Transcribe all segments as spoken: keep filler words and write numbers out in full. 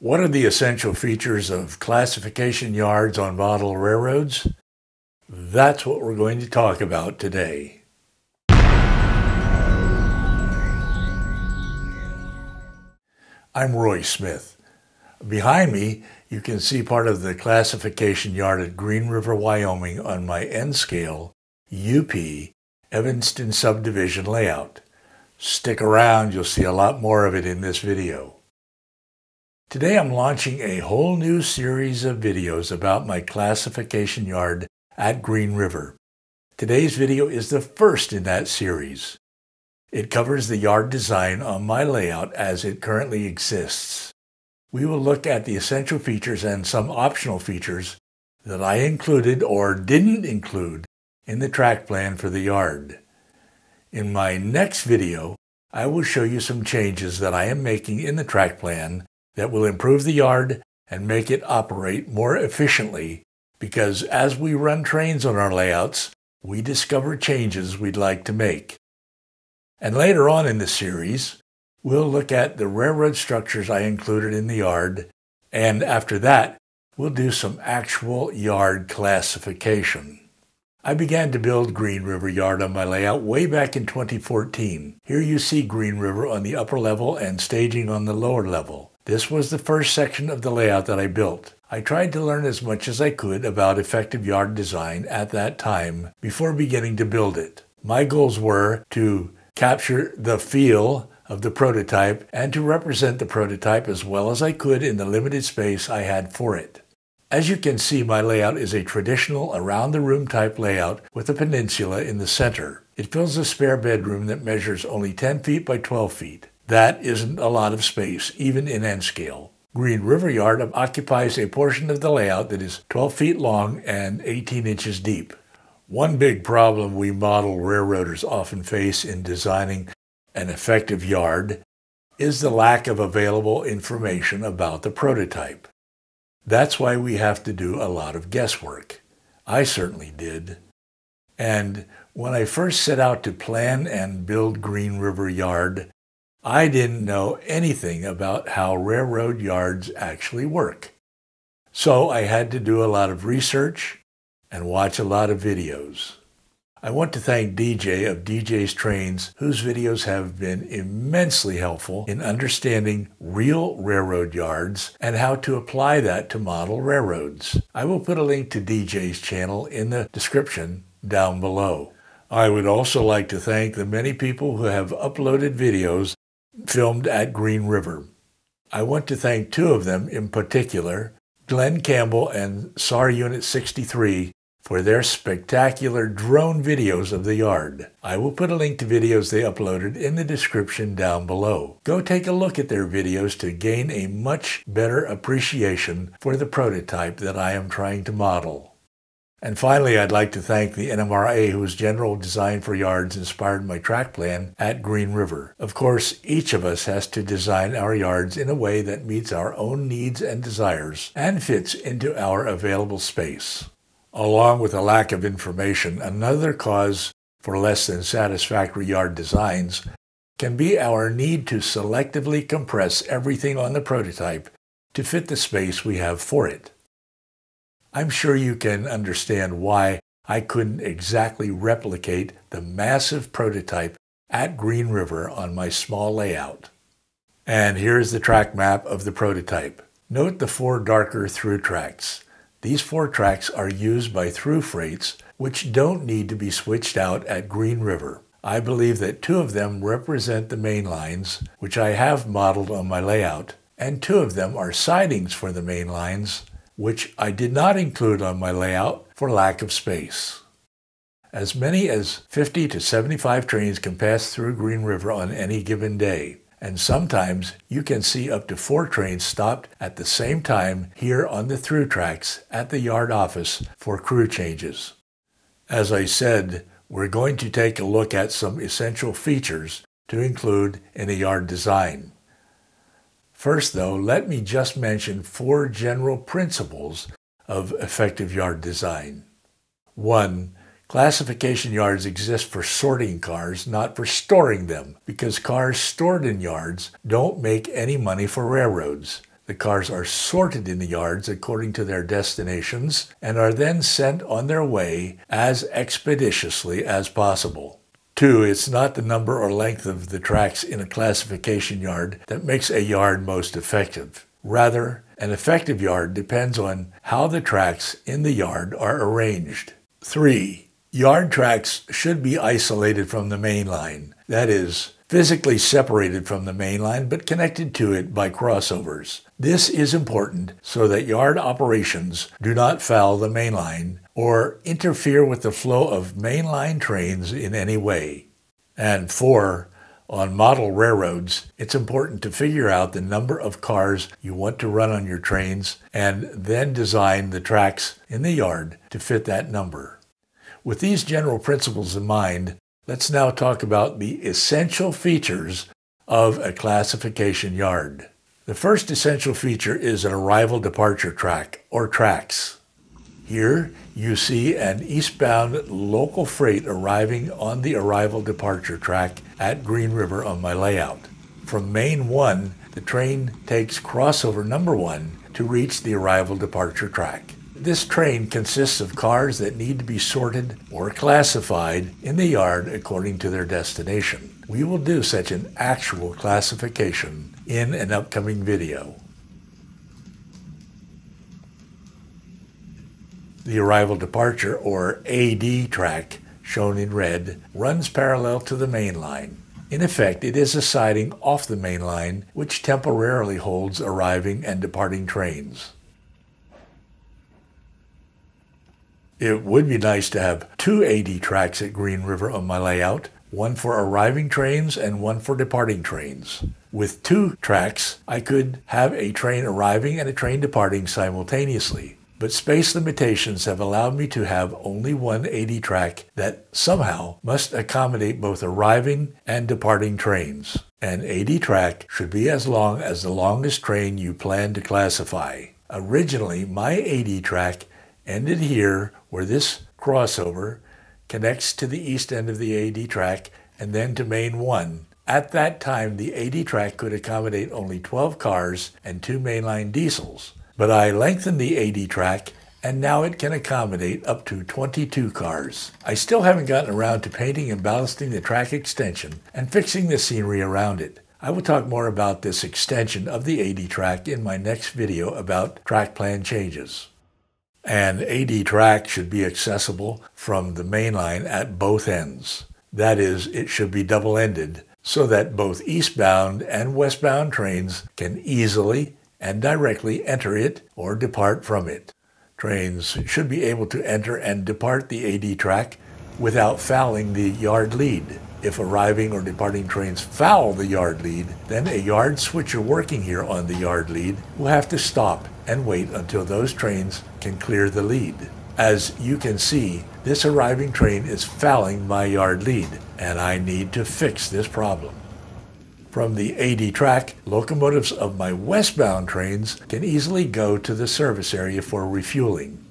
What are the essential features of classification yards on model railroads? That's what we're going to talk about today. I'm Roy Smith. Behind me, you can see part of the classification yard at Green River, Wyoming on my N-Scale U P Evanston Subdivision layout. Stick around, you'll see a lot more of it in this video. Today I'm launching a whole new series of videos about my classification yard at Green River. Today's video is the first in that series. It covers the yard design on my layout as it currently exists. We will look at the essential features and some optional features that I included or didn't include in the track plan for the yard. In my next video, I will show you some changes that I am making in the track plan that will improve the yard and make it operate more efficiently, because as we run trains on our layouts, we discover changes we'd like to make. And later on in the series, we'll look at the railroad structures I included in the yard, and after that, we'll do some actual yard classification. I began to build Green River Yard on my layout way back in twenty fourteen. Here you see Green River on the upper level and staging on the lower level. This was the first section of the layout that I built. I tried to learn as much as I could about effective yard design at that time before beginning to build it. My goals were to capture the feel of the prototype and to represent the prototype as well as I could in the limited space I had for it. As you can see, my layout is a traditional around-the-room type layout with a peninsula in the center. It fills a spare bedroom that measures only ten feet by twelve feet. That isn't a lot of space, even in N-Scale. Green River Yard occupies a portion of the layout that is twelve feet long and eighteen inches deep. One big problem we model railroaders often face in designing an effective yard is the lack of available information about the prototype. That's why we have to do a lot of guesswork. I certainly did. And when I first set out to plan and build Green River Yard, I didn't know anything about how railroad yards actually work. So I had to do a lot of research and watch a lot of videos. I want to thank D J of D J's Trains, whose videos have been immensely helpful in understanding real railroad yards and how to apply that to model railroads. I will put a link to D J's channel in the description down below. I would also like to thank the many people who have uploaded videos filmed at Green River. I want to thank two of them in particular, Glenn Campbell and S A R Unit sixty-three, for their spectacular drone videos of the yard. I will put a link to videos they uploaded in the description down below. Go take a look at their videos to gain a much better appreciation for the prototype that I am trying to model. And finally, I'd like to thank the N M R A, whose general design for yards inspired my track plan at Green River. Of course, each of us has to design our yards in a way that meets our own needs and desires and fits into our available space. Along with a lack of information, another cause for less than satisfactory yard designs can be our need to selectively compress everything on the prototype to fit the space we have for it. I'm sure you can understand why I couldn't exactly replicate the massive prototype at Green River on my small layout. And here's the track map of the prototype. Note the four darker through tracks. These four tracks are used by through freights which don't need to be switched out at Green River. I believe that two of them represent the main lines, which I have modeled on my layout, and two of them are sidings for the main lines, which I did not include on my layout for lack of space. As many as fifty to seventy-five trains can pass through Green River on any given day, and sometimes you can see up to four trains stopped at the same time here on the through tracks at the yard office for crew changes. As I said, we're going to take a look at some essential features to include in a yard design. First, though, let me just mention four general principles of effective yard design. One, classification yards exist for sorting cars, not for storing them, because cars stored in yards don't make any money for railroads. The cars are sorted in the yards according to their destinations and are then sent on their way as expeditiously as possible. Two, it's not the number or length of the tracks in a classification yard that makes a yard most effective. Rather, an effective yard depends on how the tracks in the yard are arranged. Three, yard tracks should be isolated from the main line, that is, physically separated from the main line but connected to it by crossovers. This is important so that yard operations do not foul the main line or interfere with the flow of mainline trains in any way. And four, on model railroads, it's important to figure out the number of cars you want to run on your trains and then design the tracks in the yard to fit that number. With these general principles in mind, let's now talk about the essential features of a classification yard. The first essential feature is an arrival departure track, or tracks. Here you see an eastbound local freight arriving on the arrival departure track at Green River on my layout. From Main one, the train takes crossover number one to reach the arrival departure track. This train consists of cars that need to be sorted or classified in the yard according to their destination. We will do such an actual classification in an upcoming video. The arrival departure, or A D track, shown in red, runs parallel to the main line. In effect, it is a siding off the main line which temporarily holds arriving and departing trains. It would be nice to have two A D tracks at Green River on my layout, one for arriving trains and one for departing trains. With two tracks, I could have a train arriving and a train departing simultaneously, but space limitations have allowed me to have only one A D track that somehow must accommodate both arriving and departing trains. An A D track should be as long as the longest train you plan to classify. Originally, my A D track ended here, where this crossover connects to the east end of the A D track and then to Main one. At that time, the A D track could accommodate only twelve cars and two mainline diesels, but I lengthened the A D track and now it can accommodate up to twenty-two cars. I still haven't gotten around to painting and ballasting the track extension and fixing the scenery around it. I will talk more about this extension of the A D track in my next video about track plan changes. An A D track should be accessible from the main line at both ends. That is, it should be double-ended so that both eastbound and westbound trains can easily and directly enter it or depart from it. Trains should be able to enter and depart the A D track without fouling the yard lead. If arriving or departing trains foul the yard lead, then a yard switcher working here on the yard lead will have to stop and wait until those trains can clear the lead. As you can see, this arriving train is fouling my yard lead, and I need to fix this problem. From the A D track, locomotives of my westbound trains can easily go to the service area for refueling.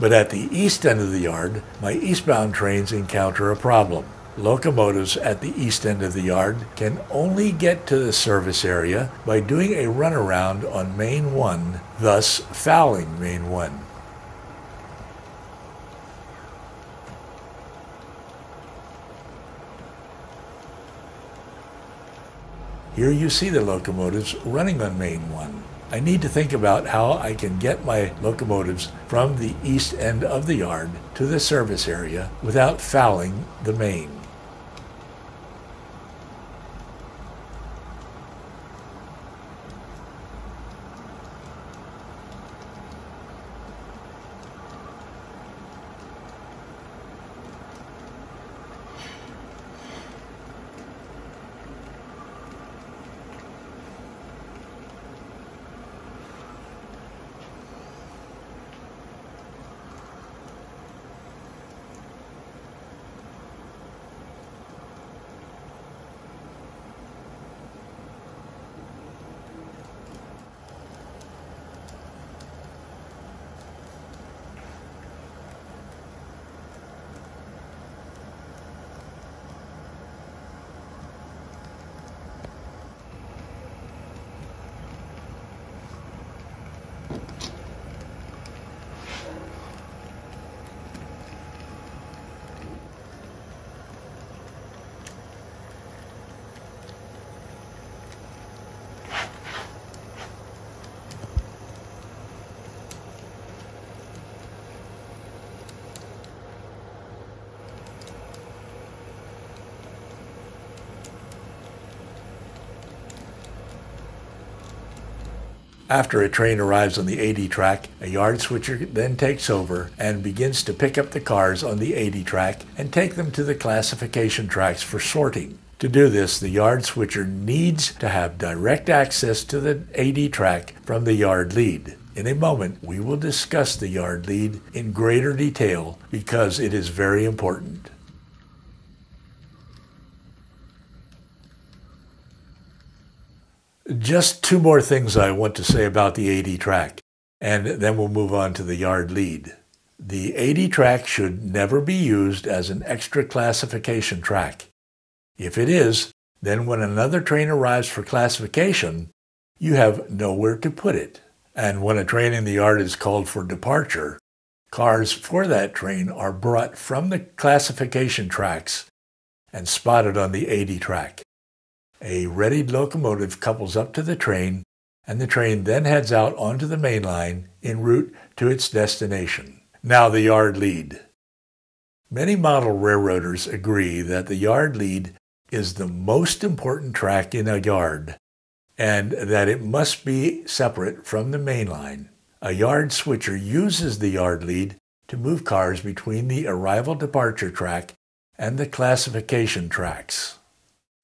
But at the east end of the yard, my eastbound trains encounter a problem. Locomotives at the east end of the yard can only get to the service area by doing a runaround on Main one, thus fouling Main one. Here you see the locomotives running on Main one. I need to think about how I can get my locomotives from the east end of the yard to the service area without fouling the main. After a train arrives on the eighty track, a yard switcher then takes over and begins to pick up the cars on the eighty track and take them to the classification tracks for sorting. To do this, the yard switcher needs to have direct access to the eighty track from the yard lead. In a moment, we will discuss the yard lead in greater detail because it is very important. Just two more things I want to say about the eighty track, and then we'll move on to the yard lead. The eighty track should never be used as an extra classification track. If it is, then when another train arrives for classification, you have nowhere to put it. And when a train in the yard is called for departure, cars for that train are brought from the classification tracks and spotted on the eighty track. A readied locomotive couples up to the train, and the train then heads out onto the main line en route to its destination. Now the yard lead. Many model railroaders agree that the yard lead is the most important track in a yard, and that it must be separate from the main line. A yard switcher uses the yard lead to move cars between the arrival departure track and the classification tracks.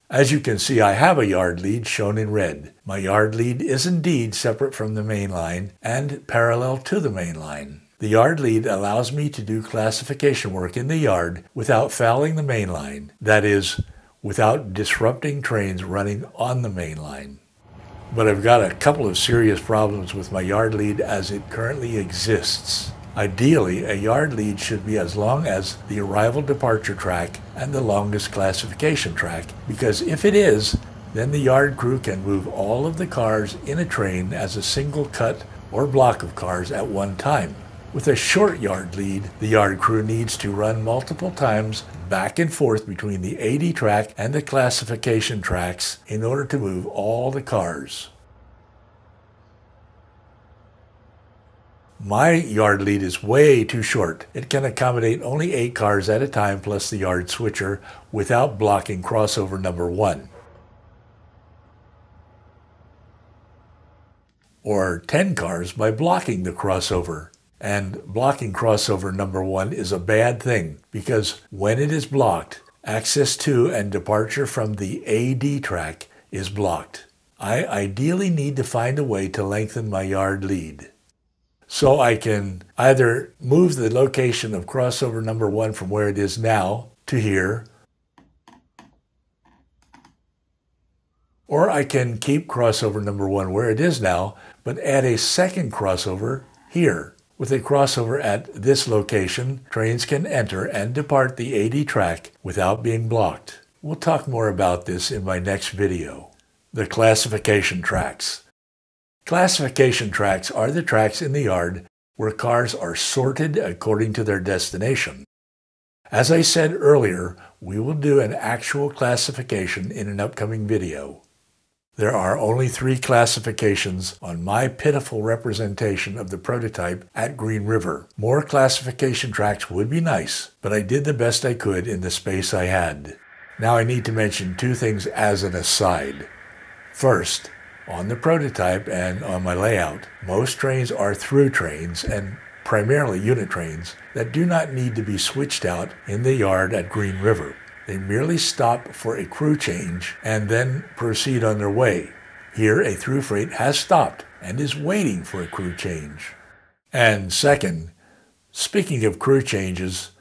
As you can see, I have a yard lead shown in red. My yard lead is indeed separate from the main line and parallel to the main line. The yard lead allows me to do classification work in the yard without fouling the main line, that is, without disrupting trains running on the main line. But I've got a couple of serious problems with my yard lead as it currently exists. Ideally, a yard lead should be as long as the arrival departure track and the longest classification track, because if it is, then the yard crew can move all of the cars in a train as a single cut or block of cars at one time. With a short yard lead, the yard crew needs to run multiple times back and forth between the eighty track and the classification tracks in order to move all the cars. My yard lead is way too short. It can accommodate only eight cars at a time plus the yard switcher without blocking crossover number one. Or ten cars by blocking the crossover. And blocking crossover number one is a bad thing because when it is blocked, access to and departure from the A D track is blocked. I ideally need to find a way to lengthen my yard lead. So I can either move the location of crossover number one from where it is now to here, or I can keep crossover number one where it is now, but add a second crossover here. With a crossover at this location, trains can enter and depart the eighty track without being blocked. We'll talk more about this in my next video. The classification tracks. Classification tracks are the tracks in the yard where cars are sorted according to their destination. As I said earlier, we will do an actual classification in an upcoming video. There are only three classifications on my pitiful representation of the prototype at Green River. More classification tracks would be nice, but I did the best I could in the space I had. Now I need to mention two things as an aside. First, on the prototype and on my layout, most trains are through trains and primarily unit trains that do not need to be switched out in the yard at Green River. They merely stop for a crew change and then proceed on their way. Here, a through freight has stopped and is waiting for a crew change. And second, speaking of crew changes,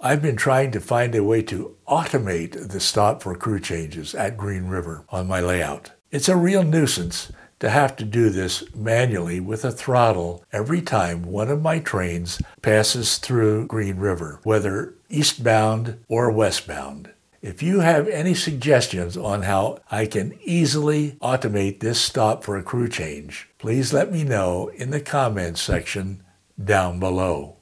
I've been trying to find a way to automate the stop for crew changes at Green River on my layout. It's a real nuisance to have to do this manually with a throttle every time one of my trains passes through Green River, whether eastbound or westbound. If you have any suggestions on how I can easily automate this stop for a crew change, please let me know in the comments section down below.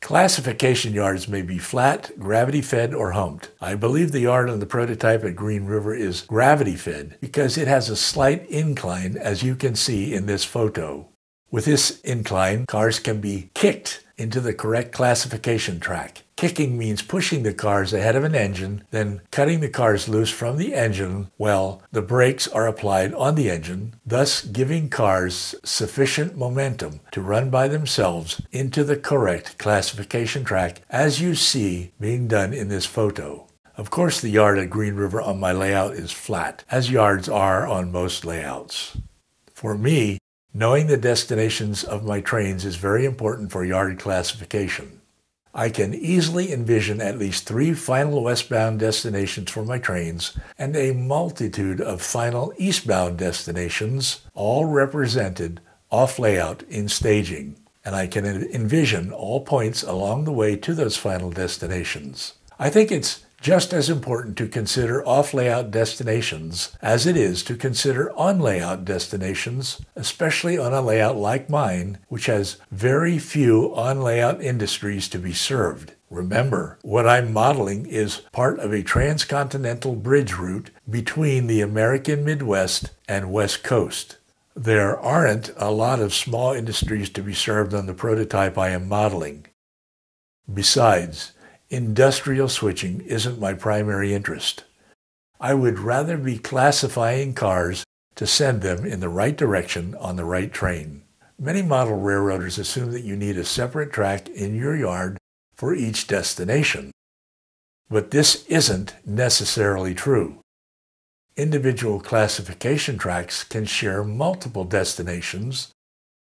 Classification yards may be flat, gravity-fed, or humped. I believe the yard on the prototype at Green River is gravity-fed because it has a slight incline, as you can see in this photo. With this incline, cars can be kicked into the correct classification track. Kicking means pushing the cars ahead of an engine, then cutting the cars loose from the engine while the brakes are applied on the engine, thus giving cars sufficient momentum to run by themselves into the correct classification track, as you see being done in this photo. Of course, the yard at Green River on my layout is flat, as yards are on most layouts. For me, knowing the destinations of my trains is very important for yard classification. I can easily envision at least three final westbound destinations for my trains and a multitude of final eastbound destinations, all represented off-layout in staging, and I can envision all points along the way to those final destinations. I think it's just as important to consider off-layout destinations as it is to consider on-layout destinations, especially on a layout like mine, which has very few on-layout industries to be served. Remember, what I'm modeling is part of a transcontinental bridge route between the American Midwest and West Coast. There aren't a lot of small industries to be served on the prototype I am modeling. Besides, industrial switching isn't my primary interest. I would rather be classifying cars to send them in the right direction on the right train. Many model railroaders assume that you need a separate track in your yard for each destination, but this isn't necessarily true. Individual classification tracks can share multiple destinations,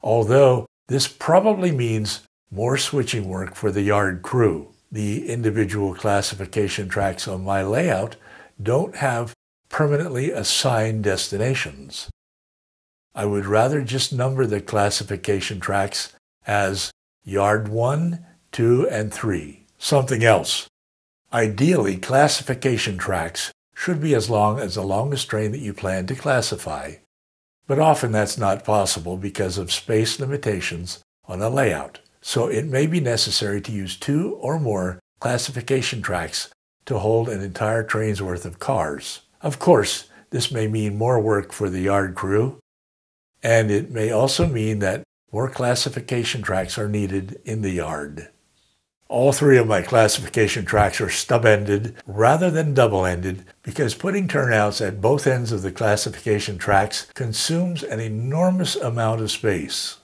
although this probably means more switching work for the yard crew. The individual classification tracks on my layout don't have permanently assigned destinations. I would rather just number the classification tracks as Yard one, two, and three. Something else. Ideally, classification tracks should be as long as the longest train that you plan to classify, but often that's not possible because of space limitations on a layout. So it may be necessary to use two or more classification tracks to hold an entire train's worth of cars. Of course, this may mean more work for the yard crew, and it may also mean that more classification tracks are needed in the yard. All three of my classification tracks are stub-ended rather than double-ended because putting turnouts at both ends of the classification tracks consumes an enormous amount of space.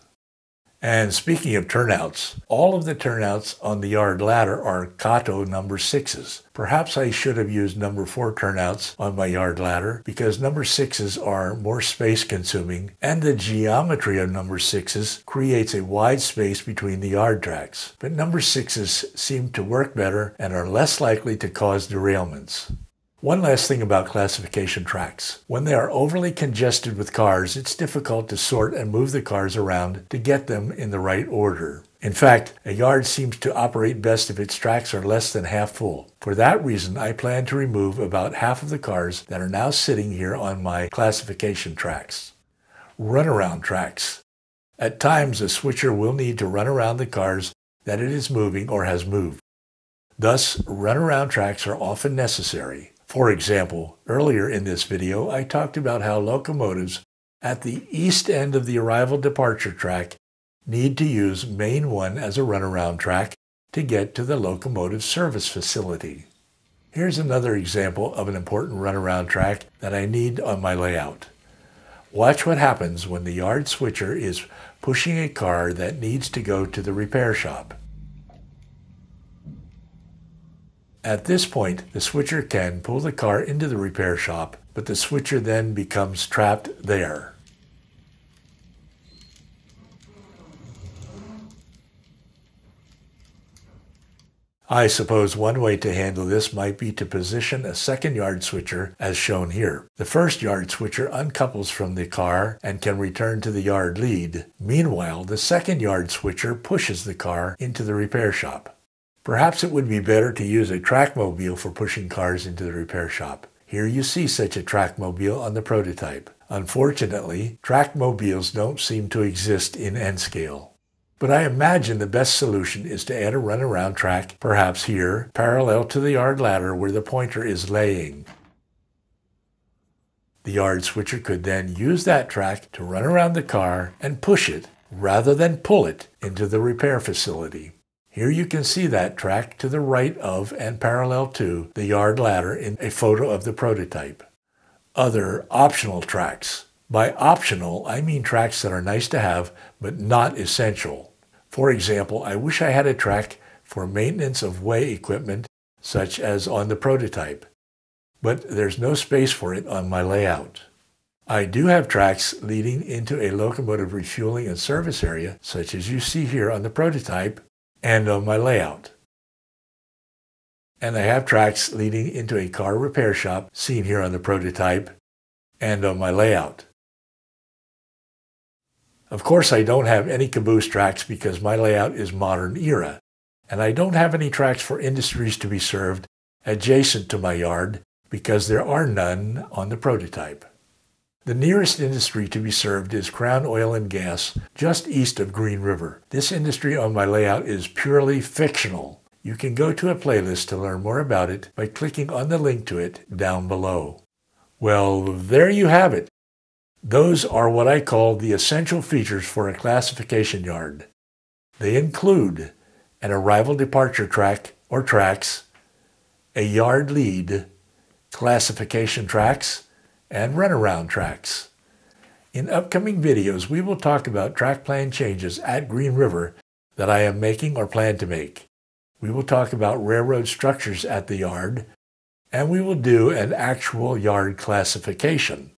And speaking of turnouts, all of the turnouts on the yard ladder are Kato number sixes. Perhaps I should have used number four turnouts on my yard ladder because number sixes are more space consuming and the geometry of number sixes creates a wide space between the yard tracks. But number sixes seem to work better and are less likely to cause derailments. One last thing about classification tracks. When they are overly congested with cars, it's difficult to sort and move the cars around to get them in the right order. In fact, a yard seems to operate best if its tracks are less than half full. For that reason, I plan to remove about half of the cars that are now sitting here on my classification tracks. Runaround tracks. At times, a switcher will need to run around the cars that it is moving or has moved. Thus, runaround tracks are often necessary. For example, earlier in this video, I talked about how locomotives at the east end of the arrival departure track need to use Main one as a runaround track to get to the locomotive service facility. Here's another example of an important runaround track that I need on my layout. Watch what happens when the yard switcher is pushing a car that needs to go to the repair shop. At this point, the switcher can pull the car into the repair shop, but the switcher then becomes trapped there. I suppose one way to handle this might be to position a second yard switcher as shown here. The first yard switcher uncouples from the car and can return to the yard lead. Meanwhile, the second yard switcher pushes the car into the repair shop. Perhaps it would be better to use a trackmobile for pushing cars into the repair shop. Here you see such a trackmobile on the prototype. Unfortunately, trackmobiles don't seem to exist in N-Scale. But I imagine the best solution is to add a runaround track, perhaps here, parallel to the yard ladder where the pointer is laying. The yard switcher could then use that track to run around the car and push it, rather than pull it, into the repair facility. Here you can see that track to the right of and parallel to the yard ladder in a photo of the prototype. Other optional tracks. By optional, I mean tracks that are nice to have, but not essential. For example, I wish I had a track for maintenance of way equipment, such as on the prototype, but there's no space for it on my layout. I do have tracks leading into a locomotive refueling and service area, such as you see here on the prototype and on my layout. And I have tracks leading into a car repair shop, seen here on the prototype and on my layout. Of course, I don't have any caboose tracks because my layout is modern era, and I don't have any tracks for industries to be served adjacent to my yard because there are none on the prototype. The nearest industry to be served is Crown Oil and Gas, just east of Green River. This industry on my layout is purely fictional. You can go to a playlist to learn more about it by clicking on the link to it down below. Well, there you have it. Those are what I call the essential features for a classification yard. They include an arrival departure track or tracks, a yard lead, classification tracks, and runaround tracks. In upcoming videos, we will talk about track plan changes at Green River that I am making or plan to make. We will talk about railroad structures at the yard, and we will do an actual yard classification.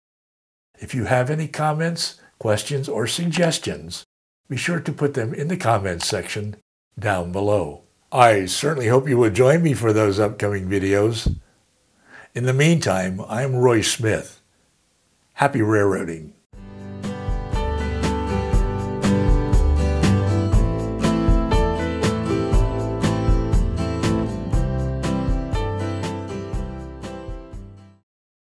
If you have any comments, questions, or suggestions, be sure to put them in the comments section down below. I certainly hope you will join me for those upcoming videos. In the meantime, I'm Roy Smith. Happy railroading.